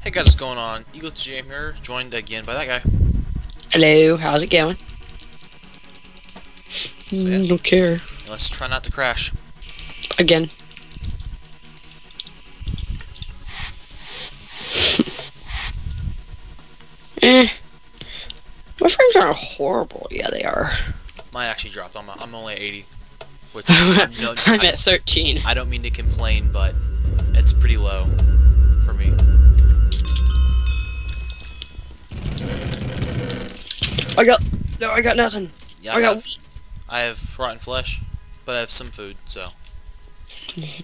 Hey guys, what's going on? Eagle TJ here, joined again by that guy. Hello, how's it going? So, yeah. Don't care. Let's try not to crash. Again. My frames aren't horrible. Yeah, they are. Mine actually dropped. I'm only at 80, which I'm at 13. I don't mean to complain, but it's pretty low for me. I got nothing. Yeah, I have rotten flesh, but I have some food. So.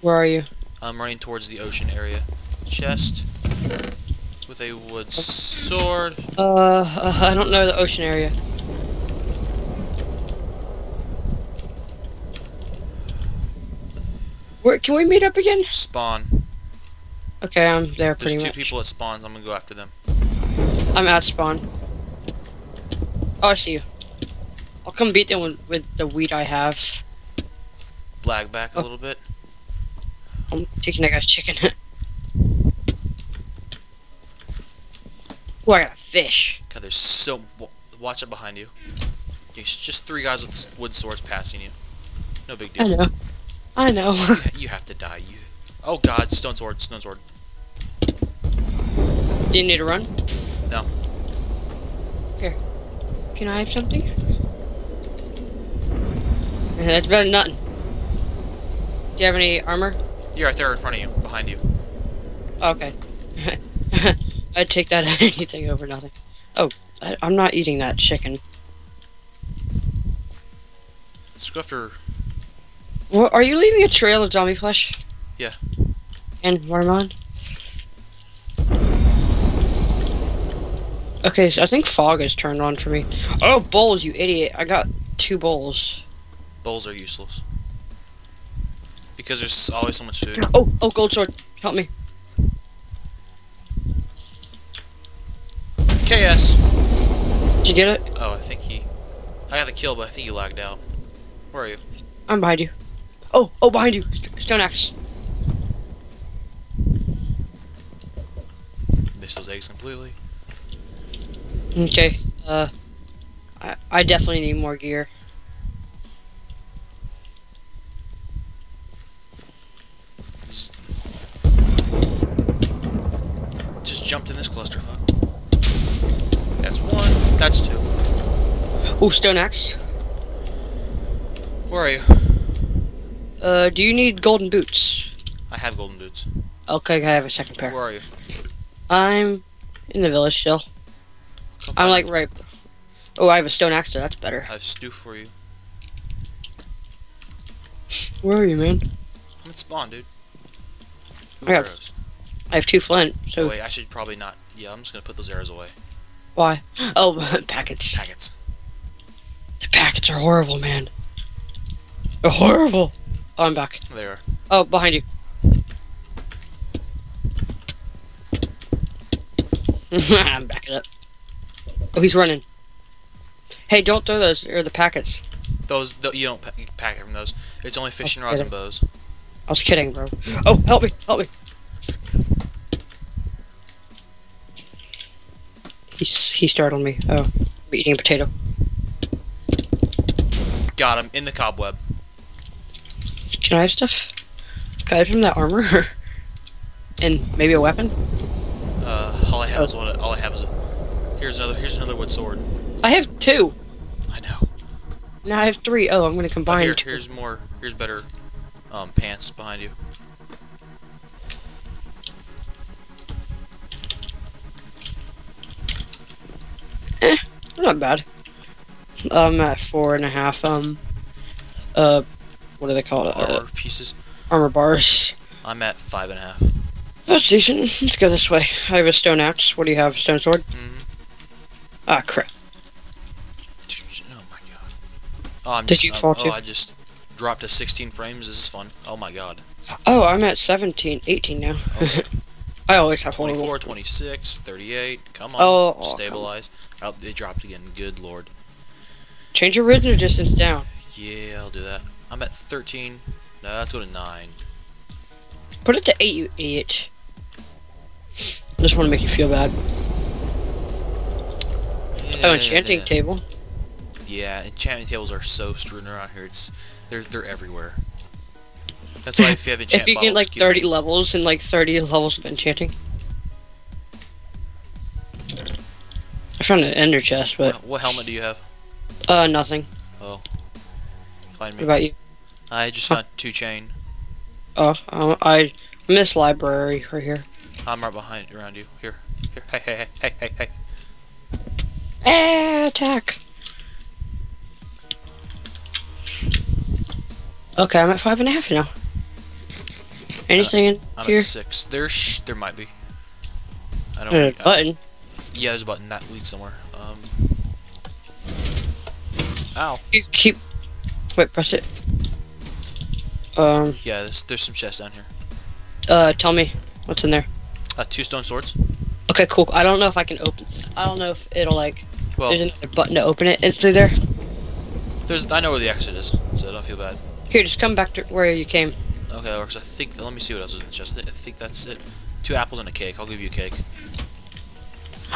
Where are you? I'm running towards the ocean area. Chest. With a wood sword. I don't know the ocean area. Where can we meet up again? Spawn. Okay, I'm there. There's two people at spawn. I'm gonna go after them. I'm at spawn. Oh, I see you. I'll come beat them with the wheat I have. Lag back a little bit. I'm taking that guy's chicken. Oh, I got a fish. God, there's so... Watch out behind you. There's just three guys with wood swords passing you. No big deal. I know. You have to die. You. Oh God, stone sword, stone sword. Do you need to run? No. Here. Can I have something? That's better than nothing. Do you have any armor? You're right there in front of you, behind you. Oh, okay. I'd take that anything over nothing. Oh, I'm not eating that chicken. Scufter. Well, are you leaving a trail of zombie flesh? Yeah. And Warmon? Okay, so I think fog is turned on for me. Oh, bowls, you idiot. I got two bowls. Bowls are useless. Because there's always so much food. Oh, gold sword. Help me. KS. Did you get it? Oh, I think he... I got the kill, but I think he lagged out. Where are you? I'm behind you. Oh, behind you. Stone axe. Missed those eggs completely. Okay. I definitely need more gear. Just jumped in this clusterfuck. That's one. That's two. Oh, stone axe. Where are you? Do you need golden boots? I have golden boots. Okay, I have a second pair. Where are you? I'm in the village still. I'm like right. Oh, I have a stone axe, so that's better. I have stew for you. Where are you, man? I'm at spawn, dude. I have two flint. So wait, I should probably not. Yeah, I'm just gonna put those arrows away. Why? Oh, packets. Packets. The packets are horrible, man. They're horrible. Oh, I'm back. They are. Oh, behind you. I'm backing up. Oh, he's running. Hey, don't throw those. They're the packets. Those, you don't pack it from those. It's only fishing rods and bows. I was kidding, bro. Oh, help me. Help me. He startled me. Oh, I'm eating a potato. Got him in the cobweb. Can I have stuff? Can I have some of that armor? And maybe a weapon? Here's another wood sword. I have two. I know. Now I have three. Oh, I'm gonna combine two. Here's more. Here's better pants behind you. Not bad. I'm at 4.5. What do they call it? Armor pieces. Armor bars. I'm at 5.5. That's decent. Let's go this way. I have a stone axe. What do you have? Stone sword. Ah, crap. Oh my god. Oh, I just dropped to 16 frames. This is fun. Oh my god. Oh, I'm at 17, 18 now. Okay. I always have 24, 26, 38. Come on, stabilize. Come on. Oh, they dropped again. Good lord. Change your original distance down. Yeah, I'll do that. I'm at 13, No, that's what a 9. Put it to 8, you idiot. Just want to make you feel bad. Yeah, oh, enchanting table. Yeah, enchanting tables are so strewn around here. It's they're everywhere. That's why if you have enchant if you get like 30 levels and like 30 levels of enchanting. I found an ender chest, but what helmet do you have? Nothing. Oh, find me. What about you? I just found 2 chain. Oh, I miss library right here. I'm right behind around you. Here. Hey. Attack. Okay, I'm at 5.5 now. Anything in here? I'm at 6. There might be. I don't. There's a button. Yeah, there's a button that leads somewhere. Ow. Wait, press it. Yeah, there's some chests down here. Tell me what's in there. 2 stone swords. Okay, cool. I don't know if I can open. I don't know if it'll like. Well, there's another button to open it. It's through there. I know where the exit is, so don't feel bad. Here, just come back to where you came. Okay, that works. I think. Let me see what else is in the chest. I think that's it. 2 apples and a cake. I'll give you a cake.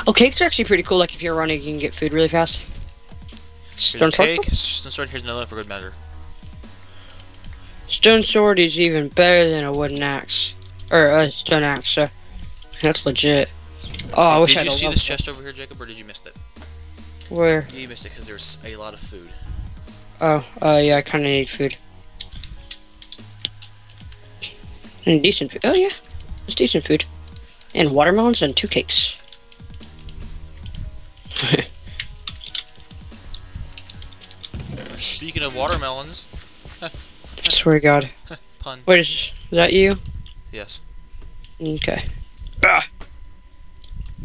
Oh, cakes are actually pretty cool. Like if you're running, you can get food really fast. Stone sword. Here's another one for good measure. Stone sword is even better than a wooden axe or a stone axe. So that's legit. Oh, I wish I had a level. Did you see this chest over here, Jacob, or did you miss it? Where? You missed it because there's a lot of food. Oh, yeah, I kind of need food. And decent food. Oh, yeah. It's decent food. And watermelons and 2 cakes. Speaking of watermelons. I swear to God. Pun. Wait, is that you? Yes. Okay. Ah.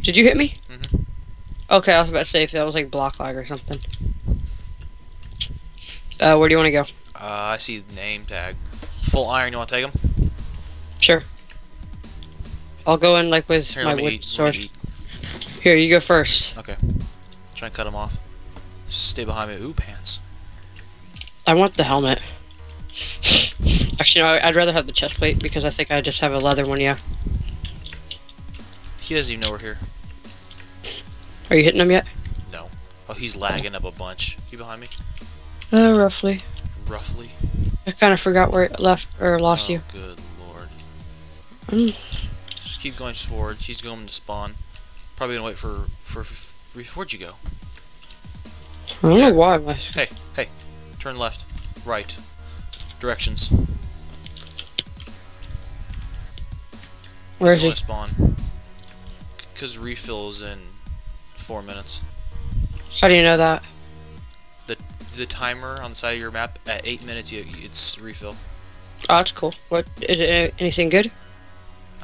Did you hit me? Mm-hmm. Okay, I was about to say if that was like block lag or something. Where do you want to go? I see the name tag. Full iron, you want to take them? Sure. I'll go in like with my wood sword. Here, you go first. Okay. Try and cut them off. Stay behind me. Ooh, pants. I want the helmet. Actually, no, I'd rather have the chest plate because I think I just have a leather one, yeah. He doesn't even know we're here. Are you hitting him yet? No. Oh, he's lagging up a bunch. You behind me? Roughly. Roughly? I kind of forgot where it left or lost you. Good lord. Just keep going forward. He's going to spawn. Probably gonna wait for where'd you go? I don't know why. But... Hey, turn left, right, directions. Where is he? Spawn. Cause refills in 4 minutes. How do you know that? The timer on the side of your map at 8 minutes, it's refill. Oh, that's cool. What is it? Anything good?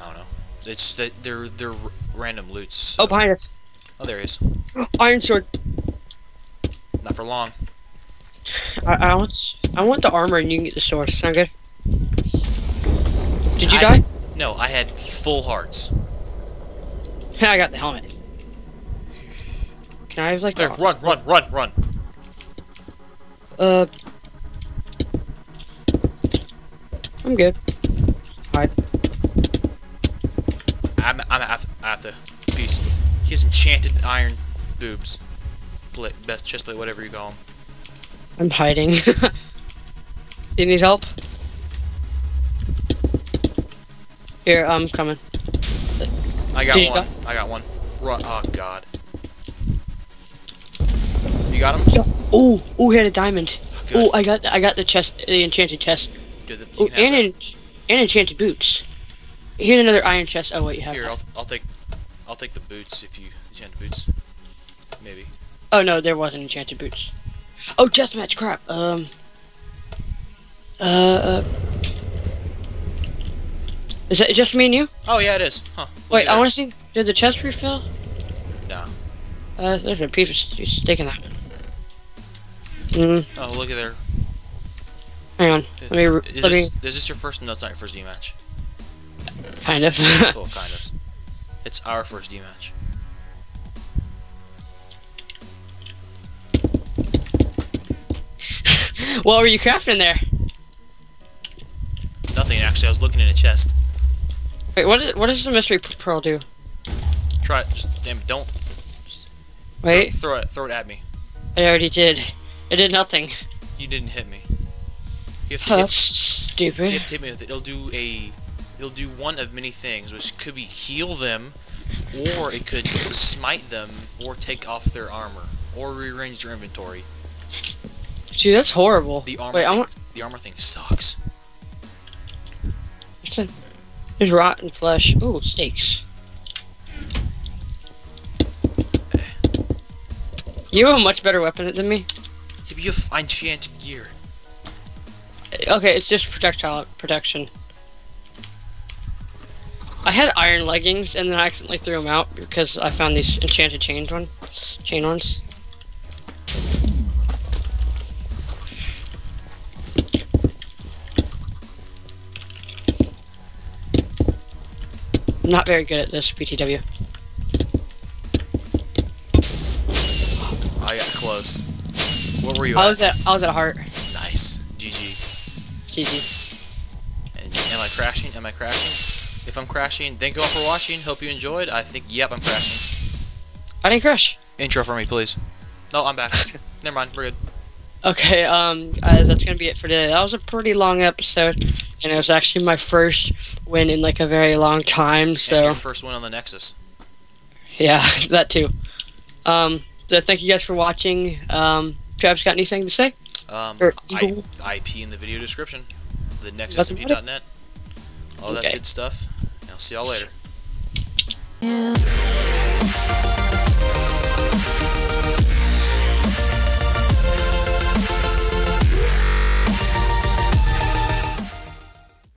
I don't know. It's that they're random loots. So. Oh, behind us. Oh, there he is. Iron sword. Not for long. I want the armor, and you can get the sword. Sound good? Did you die? No, I had full hearts. I got the helmet. Can I have like? There, the run. I'm good. Hide. I'm after peace. He has enchanted iron boobs, best chest plate, whatever you call them. I'm hiding. You need help? Here, I'm coming. I got one. Run. Oh God. You got him? Yeah. Oh, he had a diamond. Oh, I got the chest, the enchanted chest. Oh, and enchanted boots. Here's another iron chest. Oh wait, you have. Here, I'll take the boots if you enchanted boots. Maybe. Oh no, there wasn't enchanted boots. Oh, chest match, crap. Is that just me and you? Oh yeah, it is. Huh. Wait, I want to see. Did the chest refill? No. There's a piece of stick in that. Mm. Oh, look at there. Hang on. Let me. Is this your first? No, it's not your first D-match. Kind of. Well, kind of. It's our first D-match. What were you crafting there? Actually, I was looking in a chest. Wait, what does the mystery pearl do? Try it. Just damn it, don't. Just wait. Throw it at me. I already did. It did nothing. You didn't hit me. You have to that's stupid. You have to hit me with it. It'll do one of many things, which could be heal them, or it could smite them, or take off their armor, or rearrange their inventory. Dude, that's horrible. The armor thing sucks. There's rotten flesh. Ooh, steaks. You have a much better weapon than me. Give you a enchanted gear. Okay, it's just projectile protection. I had iron leggings and then I accidentally threw them out because I found these enchanted chain ones. I'm not very good at this, PTW. I got close. What were you at? I was at heart. Nice. GG. GG. And am I crashing? Am I crashing? If I'm crashing, thank you all for watching. Hope you enjoyed. I think, yep, I'm crashing. I didn't crash. Intro for me, please. No, I'm back. Never mind. We're good. Okay, guys, that's gonna be it for today. That was a pretty long episode, and it was actually my first win in like a very long time. So and your first win on the Nexus. Yeah, that too. So thank you guys for watching. Travis, got anything to say? IP in the video description, thenexusmc.net, all that good stuff. I'll see y'all later. Yeah.